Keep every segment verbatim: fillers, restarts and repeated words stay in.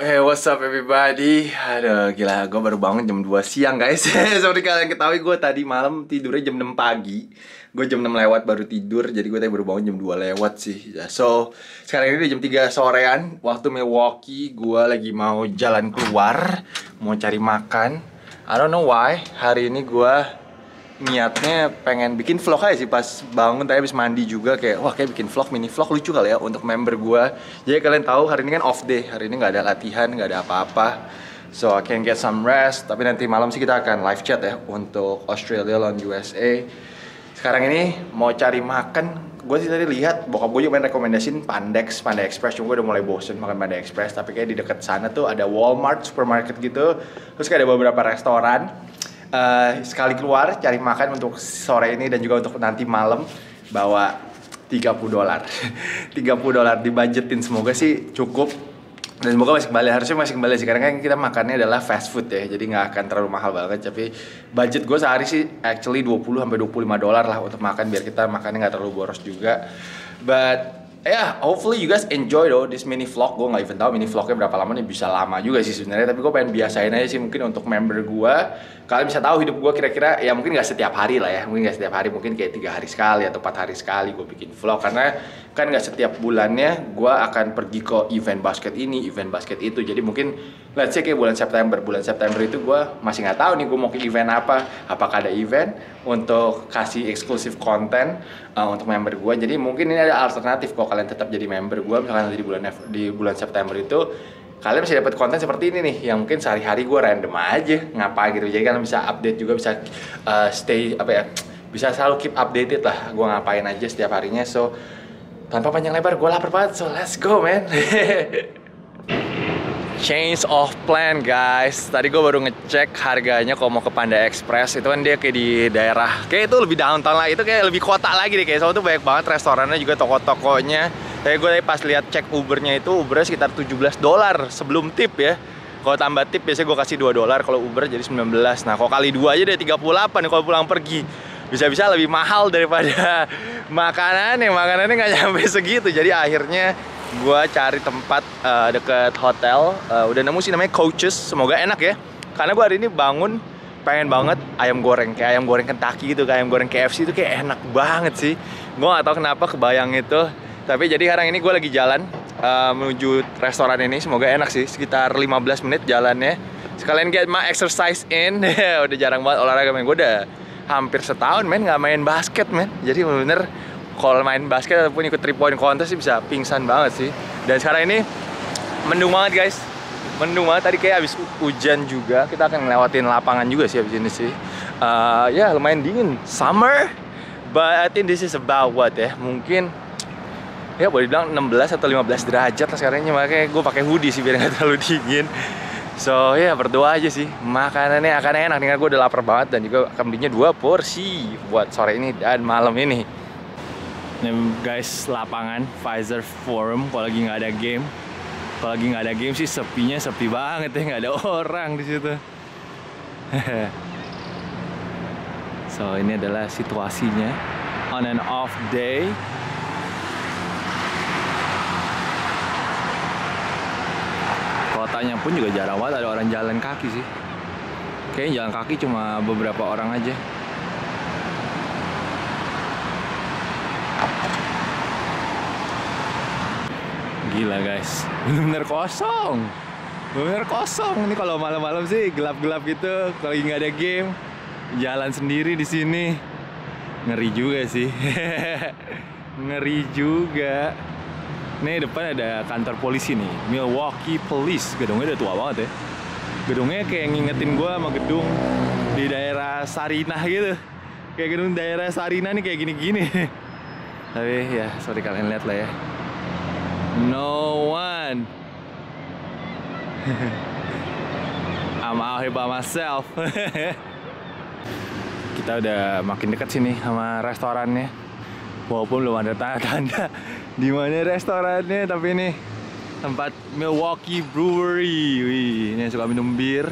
Hey, what's up everybody? Aduh, gila, gue baru bangun jam dua siang guys. Seperti kalian ketahui, gue tadi malam tidurnya jam enam pagi. Gue jam enam lewat baru tidur, jadi gue tadi baru bangun jam dua lewat sih. So, sekarang ini jam tiga sorean, waktu Milwaukee. Gue lagi mau jalan keluar, mau cari makan. I don't know why, hari ini gue niatnya pengen bikin vlog aja sih. Pas bangun tadi habis mandi juga kayak, wah kayak bikin vlog, mini vlog lucu kali ya untuk member gue. Jadi kalian tahu hari ini kan off day, hari ini gak ada latihan, gak ada apa-apa. So I can get some rest. Tapi nanti malam sih kita akan live chat ya untuk Australia lawan U S A. Sekarang ini mau cari makan. Gue sih tadi lihat bokap gue juga main rekomendasiin Pandex, Panda Express. Cuma gue udah mulai bosen makan Panda Express. Tapi kayak di dekat sana tuh ada Walmart, supermarket gitu. Terus kayak ada beberapa restoran. Uh, sekali keluar cari makan untuk sore ini dan juga untuk nanti malam bawa tiga puluh dolar. tiga puluh dolar dibajetin, semoga sih cukup. Dan semoga masih kembali, harusnya masih kembali sih. Karena kan kita makannya adalah fast food ya, jadi nggak akan terlalu mahal banget. Tapi budget gue sehari sih actually dua puluh sampai dua puluh lima dolar lah untuk makan, biar kita makannya nggak terlalu boros juga. But ya, yeah, hopefully you guys enjoy though this mini vlog. Gue nggak even tahu mini vlognya berapa lama nih, bisa lama juga sih sebenarnya. Tapi gue pengen biasain aja sih mungkin untuk member gue. Kalian bisa tahu hidup gue kira-kira, ya mungkin nggak setiap hari lah ya, mungkin nggak setiap hari, mungkin kayak tiga hari sekali atau empat hari sekali gue bikin vlog. Karena kan nggak setiap bulannya gue akan pergi ke event basket ini, event basket itu. Jadi mungkin let's say kayak bulan September, bulan September itu gue masih nggak tahu nih gue mau ke event apa. Apakah ada event untuk kasih eksklusif konten uh, untuk member gue. Jadi mungkin ini ada alternatif kok. Kalian tetap jadi member gue, misalkan nanti di bulan di bulan September itu kalian bisa dapat konten seperti ini nih, yang mungkin sehari-hari gue random aja ngapain gitu. Jadi kalian bisa update juga, bisa uh, stay apa ya, bisa selalu keep updated lah gue ngapain aja setiap harinya. So tanpa panjang lebar, gue lapar banget, so let's go man. Change of plan guys. Tadi gue baru ngecek harganya kalau mau ke Panda Express. Itu kan dia kayak di daerah, kayak itu lebih downtown lah, itu kayak lebih kota lagi deh. Kayak soalnya tuh banyak banget restorannya juga, toko-tokonya. Tapi gue tadi pas lihat cek Ubernya itu, Ubernya sekitar tujuh belas dolar sebelum tip ya. Kalau tambah tip biasanya gue kasih dua dolar, kalau Uber jadi sembilan belas. Nah kalau kali dua aja deh tiga puluh delapan kalau pulang pergi. Bisa-bisa lebih mahal daripada makanan, yang makanannya nggak nyampe segitu. Jadi akhirnya gue cari tempat uh, deket hotel, uh, udah nemu sih namanya Coaches, semoga enak ya. Karena gue hari ini bangun pengen banget ayam goreng, kayak ayam goreng Kentucky gitu, kayak ayam goreng K F C itu kayak enak banget sih. Gue gak tau kenapa kebayang itu. Tapi jadi sekarang ini gue lagi jalan uh, menuju restoran ini, semoga enak sih. Sekitar lima belas menit jalannya. Sekalian get my exercise in. Udah jarang banget olahraga men, gue udah hampir setahun men gak main basket men. Jadi bener-bener kalau main basket ataupun ikut three point contest sih bisa pingsan banget sih. Dan sekarang ini mendung banget guys, mendung banget. Tadi kayak habis hujan juga. Kita akan ngelewatin lapangan juga sih habis ini sih. uh, Ya yeah, lumayan dingin, summer. But I think this is about what ya, mungkin ya boleh bilang enam belas atau lima belas derajat lah sekarang ini. Makanya gue pakai hoodie sih biar nggak terlalu dingin. So ya yeah, berdoa aja sih, makanannya akan enak. Dengan gue udah lapar banget dan juga akan belinya dua porsi buat sore ini dan malam ini. Ini guys lapangan Pfizer Forum kalau lagi nggak ada game. Kalau lagi nggak ada game sih sepinya sepi banget ya, nggak ada orang di situ. So ini adalah situasinya on and off day. Kotanya pun juga jarang banget ada orang jalan kaki sih. Kayaknya jalan kaki cuma beberapa orang aja. Gila guys, bener-bener kosong, bener-bener kosong. Ini kalau malam-malam sih gelap-gelap gitu, kalau nggak ada game, jalan sendiri di sini, ngeri juga sih, ngeri juga. Nih depan ada kantor polisi nih, Milwaukee Police. Gedungnya udah tua banget ya. Gedungnya kayak ngingetin gue sama gedung di daerah Sarinah gitu. Kayak gedung daerah Sarinah nih kayak gini-gini. Tapi ya, sorry kalian lihat lah ya. No one. I'm out here by myself. Kita udah makin dekat sini sama restorannya. Walaupun belum ada tanda-tanda di mana restorannya, tapi ini tempat Milwaukee Brewery. Wih, ini suka minum bir.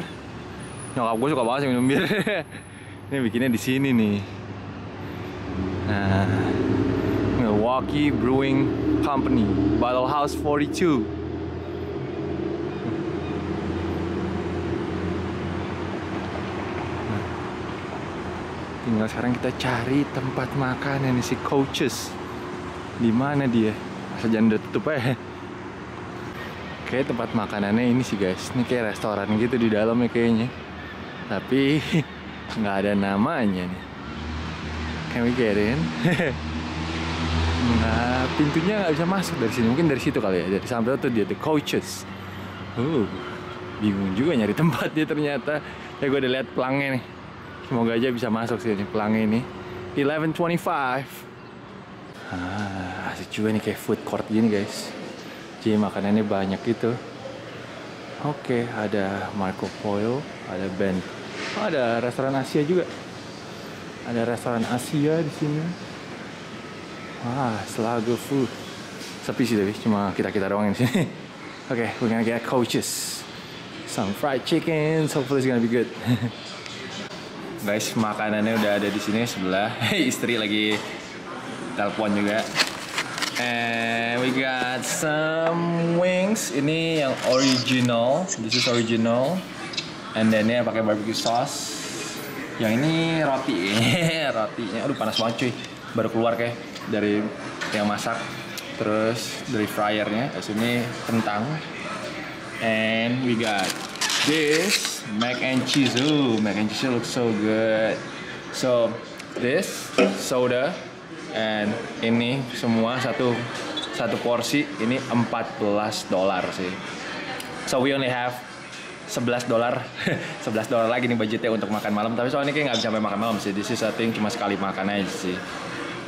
Nyokap gue suka banget sih minum bir. Ini bikinnya di sini nih. Nah, Milwaukee Brewing Company, Barrel House forty-two. Tinggal sekarang kita cari tempat makan yang si Coaches. Di mana dia? Masa jangan udah tutup ya. Oke, tempat makanannya ini sih guys. Ini kayak restoran gitu di dalamnya kayaknya. Tapi nggak ada namanya nih. Can we get in? Nah, pintunya nggak bisa masuk dari sini. Mungkin dari situ kali ya. Dari samping itu dia The Coaches. Uh, bingung juga nyari tempatnya ternyata. Ya gue udah lihat pelangnya nih. Semoga aja bisa masuk sih ini pelangnya ini. eleven twenty-five. Ah, asik juga nih kayak food court gini guys. Jadi makanannya banyak gitu. Oke, ada Marco Polo, ada Ben. Oh, ada restoran Asia juga. Ada restoran Asia di sini. Wah, Slago food. Sepi sih tapi cuma kita-kita doang di sini. Oke, okay, we're gonna get Coaches. Some fried chicken, hopefully it's gonna be good. Guys, makanannya udah ada di sini sebelah. Istri lagi telepon juga. And we got some wings. Ini yang original. This is original. And then ya pakai barbecue sauce. Yang ini roti. Rotinya aduh panas banget cuy. Baru keluar kayak dari yang masak. Terus dari fryernya. Terus ini kentang. And we got this mac and cheese. Ooh, mac and cheese looks so good. So this soda and ini semua satu satu porsi ini empat belas dolar sih. So we only have sebelas dolar. sebelas dolar lagi nih budgetnya untuk makan malam. Tapi soalnya kayak nggak bisa sampai makan malam sih. This is I think cuma sekali makan aja sih.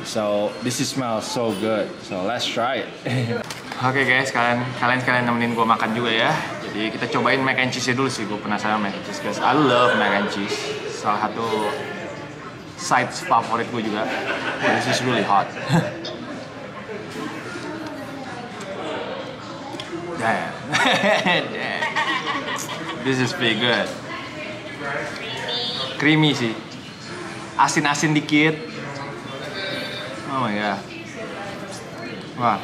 So this is smells so good. So let's try it. Oke okay guys, kalian kalian sekalian nemenin gue makan juga ya. Jadi kita cobain mac and cheese dulu sih. Gue penasaran mac and cheese guys. I love mac and cheese. Salah satu sides favorit gue juga. Well, this is really hot. Damn. Damn. This is pretty good. Creamy sih. Asin-asin dikit. Oh my god. Wah.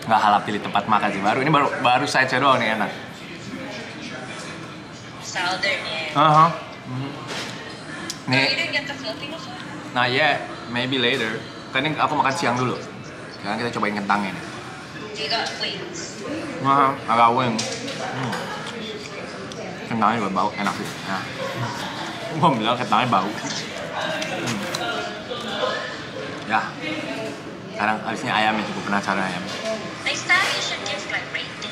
Nggak halap pilih tempat makan sih, baru ini baru baru side-nya doang nih enak. Saldernya. Uh-huh. Mm-hmm. Nih. Nah ya, yeah, maybe later. Kan ini aku makan siang dulu. Sekarang kita cobain kentangnya nih. You got wings. Nah, I got wings. Hmm. Kentangnya juga bau, enak sih. Nah. Gua bilang kentangnya bau. Hmm. Ya. Sekarang habisnya ayamnya, gue penasaran ayam. Next time you should give like rating.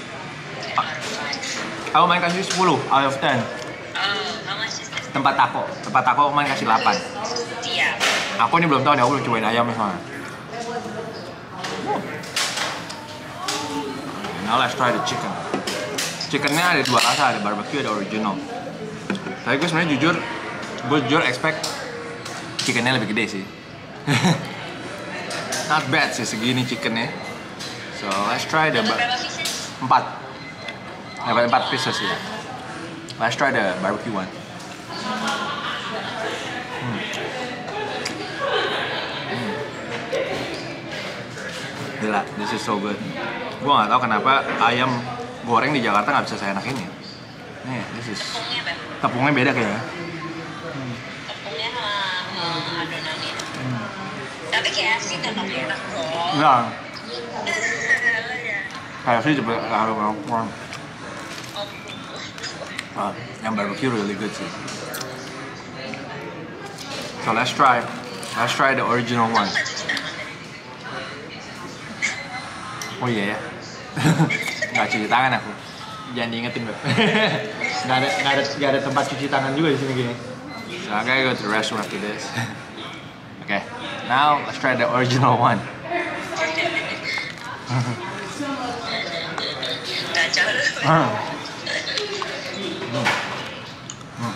Aku main kasih sepuluh out of ten. Tempat taco, tempat taco main kasih delapan. Aku ini belum tahu nih, aku belum cobain ayamnya soalnya. Now let's try the chicken. Chickennya ada dua rasa, ada barbecue, ada original. Tapi gue sebenarnya jujur, gue jujur expect chickennya lebih gede sih. Not bad sih segini chickennya. So let's try the empat, dapat empat pieces ya. Let's try the barbecue one. Hmm. Hmm. Gila, this is so good. Gue nggak tahu kenapa ayam goreng di Jakarta nggak bisa seenak ini. Nih, this is tepungnya beda kayaknya. Hmm. Tepungnya sama adonannya. Hmm. Tapi K F C tetap enak kok. Enggak. Kayak sih juga harus ngomong. Ah, yang barbecue really good sih. So let's try, let's try the original one. Oh iya ya, nggak cuci tangan aku. Jangan diingetin beb. Nggak ada, nggak ada, nggak ada tempat cuci tangan juga di sini gini. So I gotta go to the restroom after this. Okay, now let's try the original one. Hmm. Hmm.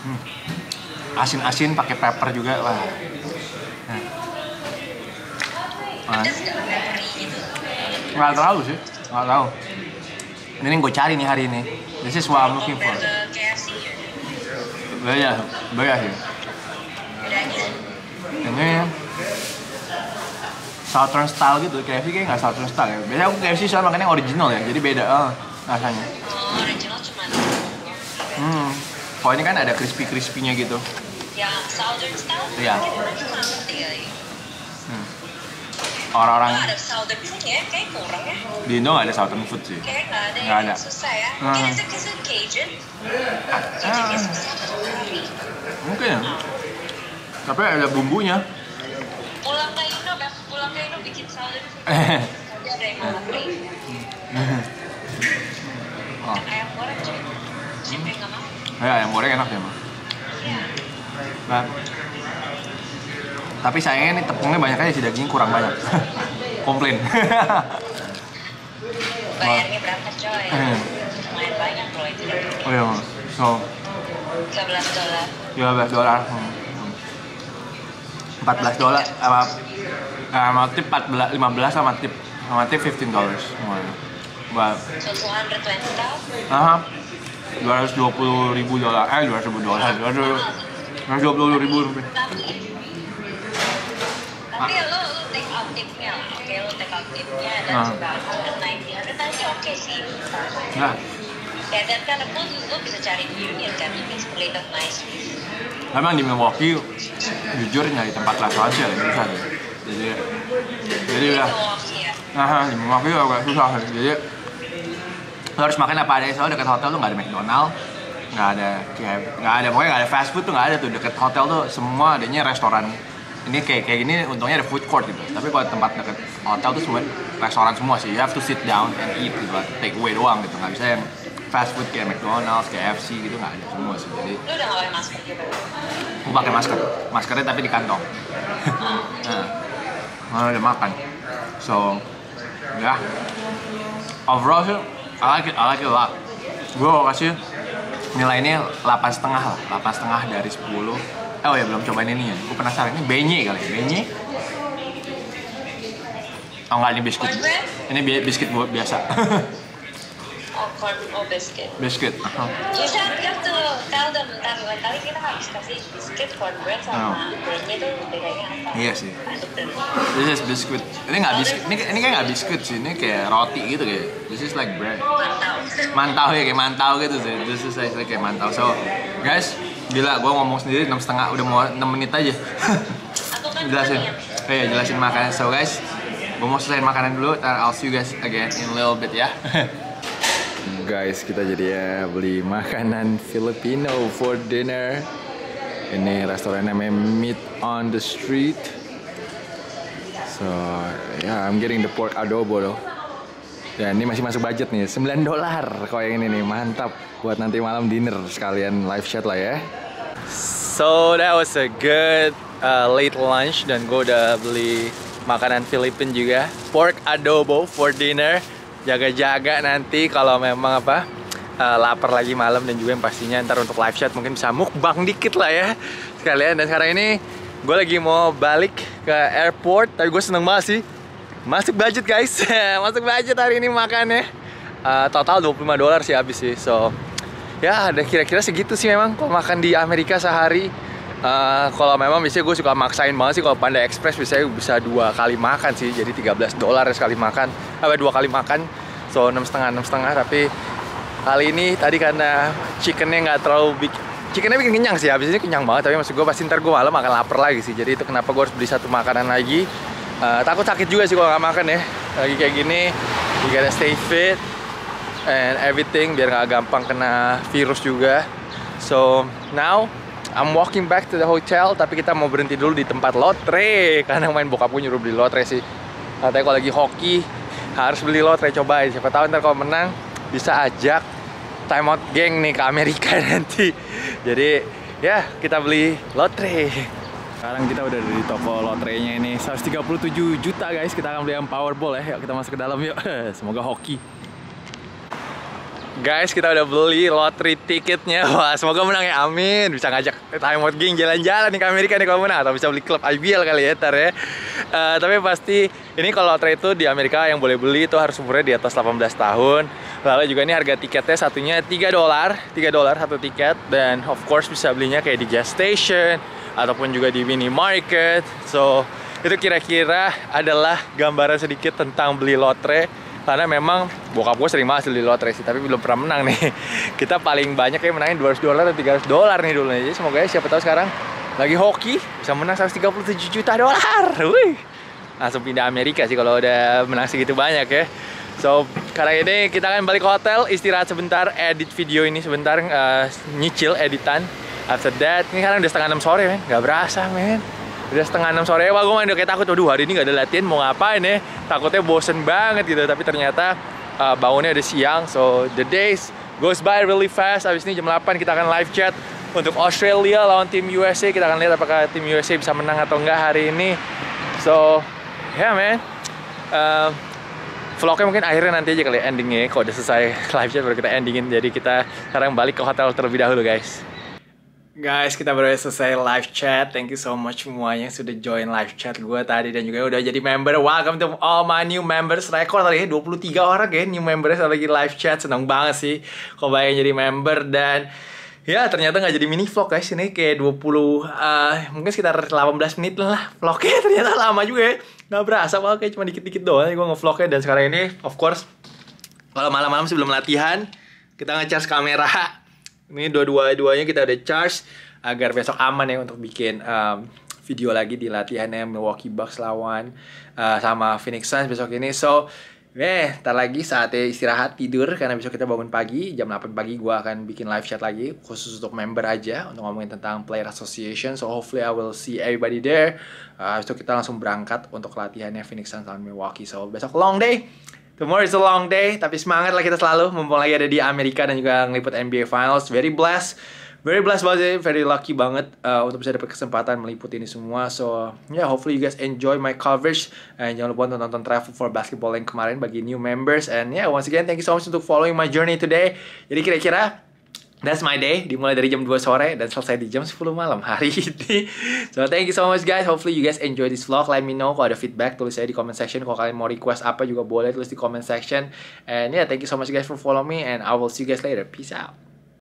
Hmm. Asin-asin pakai pepper juga lah. Nah. Nah. Nggak tahu sih, nggak tahu. Ini yang gue cari nih hari ini. This is what I'm looking for. Banyak, banyak sih. Ini Southern style gitu, K F C kayaknya nggak Southern style ya. Biasanya aku K F C soalnya makannya original ya, jadi beda oh, rasanya. Original cuma. Hmm, Oh, ini kan ada crispy-crispy-nya gitu. Ya, southern style. Iya. Hmm. Orang-orang ada southern food ya, kayak kurang ya. Di Indo nggak ada southern food sih. Kayaknya nggak ada. Nggak ada. Susah ya. Mungkin itu kisah Cajun. Cajunnya susah. Mungkin ya. Tapi ada bumbunya. Pulang ke Indo, pulang ke Indo bikin southern food. Tapi ada yang ngantri. Ayam goreng cuy. Siapa yang nggak mau? Ya, ayam goreng enak ya, Mak. Iya. Nah, tapi sayangnya ini tepungnya banyak aja sih, dagingnya kurang banyak. Komplain. Bayarnya berangkat coy. Hmm. Lumayan banyak loh itu dagingnya. Oh iya, Mak. So, tiga belas dolar. tiga belas dolar. Hmm. empat belas dolar sama sama tip empat belas, lima belas sama tip sama tip lima belas dolar. Buat dua ratus dua puluh ribu. Aha. dua ratus dua puluh ribu dolar. Eh, dua ratus ribu dolar. dua ratus dua puluh ribu rupiah. Tapi ya lo, lo take out tipnya. Oke, lo take out tipnya dan juga seratus sembilan puluh. Tadi oke sih. Nah. Ya, dan kan pun lo bisa cari di Union kan. It's plate of nice. Memang di Milwaukee jujur nyari tempat kelas aja lebih susah. Jadi jadi udah. Nah, di Milwaukee agak susah. Jadi lo harus makan apa adanya, soalnya dekat hotel tuh nggak ada McDonald, nggak ada kayak nggak ada pokoknya nggak ada fast food tuh nggak ada tuh. Dekat hotel tuh semua adanya restoran. Ini kayak kayak gini untungnya ada food court gitu, tapi kalau tempat dekat hotel tuh semua restoran semua sih. You have to sit down and eat gitu, take away doang gitu, nggak bisa yang fast food kayak McDonald's, K F C gitu, nggak ada semua sih. Jadi lo udah nggak pakai masker gitu? Gue pakai masker, maskernya tapi di kantong. Nah, malah udah makan. So ya yeah. Overall sih I like it, I like it a lot. Gue mau kasih nilainya delapan koma lima lah, delapan koma lima dari sepuluh. Eh, oh ya belum cobain ini ya, gue penasaran, ini benye kali ya, benye? Oh enggak, ini biskuit. Ini bi biskuit buat biasa. Oh, corn, oh biscuit. Biskuit. Uh-huh. You should have to tell them, ntar lain kali kita harus kasih biskuit, cornbread sama oh. Benye tuh bedanya apa? Iya sih. This is biskuit. Ini nggak biskuit, ini, ini kayak nggak biskuit sih, ini kayak roti gitu kayak. This is like bread. Mantau. Mantau ya, kayak mantau gitu sih. This is like, like kayak mantau. So, guys, gila, gue ngomong sendiri enam setengah, udah mau enam menit aja. Jelasin. Oh iya, jelasin makanan. So guys, gue mau selesaiin makanan dulu. Ntar I'll see you guys again in a little bit ya. Guys, kita jadinya beli makanan Filipino for dinner. Ini restoran namanya Meat on the Street. So, yeah, I'm getting the pork adobo loh. Ya, ini masih masuk budget nih, sembilan dolar kalau yang ini nih, mantap buat nanti malam dinner, sekalian live chat lah ya. So, that was a good uh, late lunch, dan gue udah beli makanan Filipin juga. Pork adobo for dinner, jaga-jaga nanti kalau memang apa uh, lapar lagi malam, dan juga yang pastinya ntar untuk live chat mungkin bisa mukbang dikit lah ya sekalian. Dan sekarang ini gue lagi mau balik ke airport, tapi gue seneng banget sih. Masuk budget guys, masuk budget hari ini makannya. uh, Total dua puluh lima dolar sih habis sih. So, ya ada kira-kira segitu sih memang kalau makan di Amerika sehari. uh, Kalau memang biasanya gue suka maksain banget sih. Kalau Panda Express biasanya bisa dua kali makan sih. Jadi tiga belas dolar sekali makan. Apa dua kali makan. So, enam setengah, enam setengah. Tapi kali ini tadi karena chickennya nggak terlalu bikin, chickennya bikin kenyang sih, habis ini kenyang banget. Tapi maksud gue pasti ntar gue malam akan lapar lagi sih. Jadi itu kenapa gue harus beli satu makanan lagi. Uh, takut sakit juga sih kalau nggak makan ya. Lagi kayak gini, you gotta stay fit and everything biar nggak gampang kena virus juga. So now I'm walking back to the hotel, tapi kita mau berhenti dulu di tempat lotre karena main bokap gue nyuruh beli lotre sih. Katanya kalau lagi hoki harus beli lotre, cobain. Siapa tahu ntar kalau menang bisa ajak Time Out Gang nih ke Amerika nanti. Jadi ya yeah, kita beli lotre. Sekarang kita udah di toko lotrenya ini, seratus tiga puluh tujuh juta guys, kita akan beli yang Powerball ya. Yuk kita masuk ke dalam yuk, semoga hoki. Guys, kita udah beli lotri tiketnya, wah semoga menang ya, amin. Bisa ngajak Time Out Gang jalan-jalan nih ke Amerika nih kalau menang, atau bisa beli klub I B L kali ya ntar ya. Uh, tapi pasti, ini kalau lotre itu di Amerika yang boleh beli itu harus umurnya di atas delapan belas tahun. Lalu juga ini harga tiketnya satunya tiga dolar, tiga dolar satu tiket. Dan of course bisa belinya kayak di gas station ataupun juga di minimarket. So, itu kira-kira adalah gambaran sedikit tentang beli lotre karena memang bokap gue sering banget di lotre sih, tapi belum pernah menang nih. Kita paling banyak kayak menangin dua ratus dolar atau tiga ratus dolar nih dulu nih. Jadi semoga siapa tahu sekarang lagi hoki bisa menang seratus tiga puluh tujuh juta dolar. Wih, langsung pindah Amerika sih kalau udah menang segitu banyak ya. So, sekarang ini kita akan balik ke hotel, istirahat sebentar, edit video ini sebentar, uh, nyicil editan. After that, ini sekarang udah setengah enam sore men, gak berasa men. Udah setengah enam sore, wah gue main udah kayak takut, waduh hari ini gak ada latihan, mau ngapain ya. Takutnya bosen banget gitu, tapi ternyata uh, bangunnya udah siang. So, the days goes by really fast. Abis ini jam delapan kita akan live chat untuk Australia lawan tim U S A. Kita akan lihat apakah tim U S A bisa menang atau enggak hari ini. So, yeah man, uh, vlognya mungkin akhirnya nanti aja kali ya, endingnya. Kalau udah selesai live chat baru kita endingin. Jadi kita sekarang balik ke hotel terlebih dahulu guys. Guys, kita baru selesai live chat. Thank you so much semuanya yang sudah join live chat gue tadi dan juga udah jadi member. Welcome to all my new members. Rekor tadi ya, dua puluh tiga orang ya new members lagi live chat. Seneng banget sih kalau banyak jadi member. Dan ya ternyata gak jadi mini vlog guys. Ini kayak dua puluh, uh, mungkin sekitar delapan belas menit lah vlognya. Ternyata lama juga ya, gak berasa banget, kayak cuma dikit-dikit doang gue ngevlognya. Dan sekarang ini of course kalau malam-malam sebelum latihan kita nge-charge kamera. Ini dua-duanya kita udah charge agar besok aman ya untuk bikin um, video lagi di latihannya Milwaukee Bucks lawan uh, sama Phoenix Suns besok ini. So, eh, ntar lagi saatnya istirahat tidur karena besok kita bangun pagi. Jam delapan pagi gue akan bikin live chat lagi khusus untuk member aja untuk ngomongin tentang player association. So, hopefully I will see everybody there. Uh, habis itu kita langsung berangkat untuk latihannya Phoenix Suns lawan Milwaukee. So, besok long day. Tomorrow is a long day, tapi semangat lah kita selalu, mumpung lagi ada di Amerika dan juga ngeliput N B A Finals. Very blessed, very blessed banget, very lucky banget uh, untuk bisa dapat kesempatan meliput ini semua. So, yeah, hopefully you guys enjoy my coverage. And jangan lupa nonton Travel for Basketball yang kemarin bagi new members. And yeah, once again, thank you so much untuk following my journey today. Jadi kira-kira, that's my day, dimulai dari jam dua sore dan selesai di jam sepuluh malam hari ini. So thank you so much guys, hopefully you guys enjoy this vlog. Let me know kalau ada feedback, tulis saya di comment section. Kalau kalian mau request apa juga boleh tulis di comment section. And yeah, thank you so much guys for follow me and I will see you guys later. Peace out.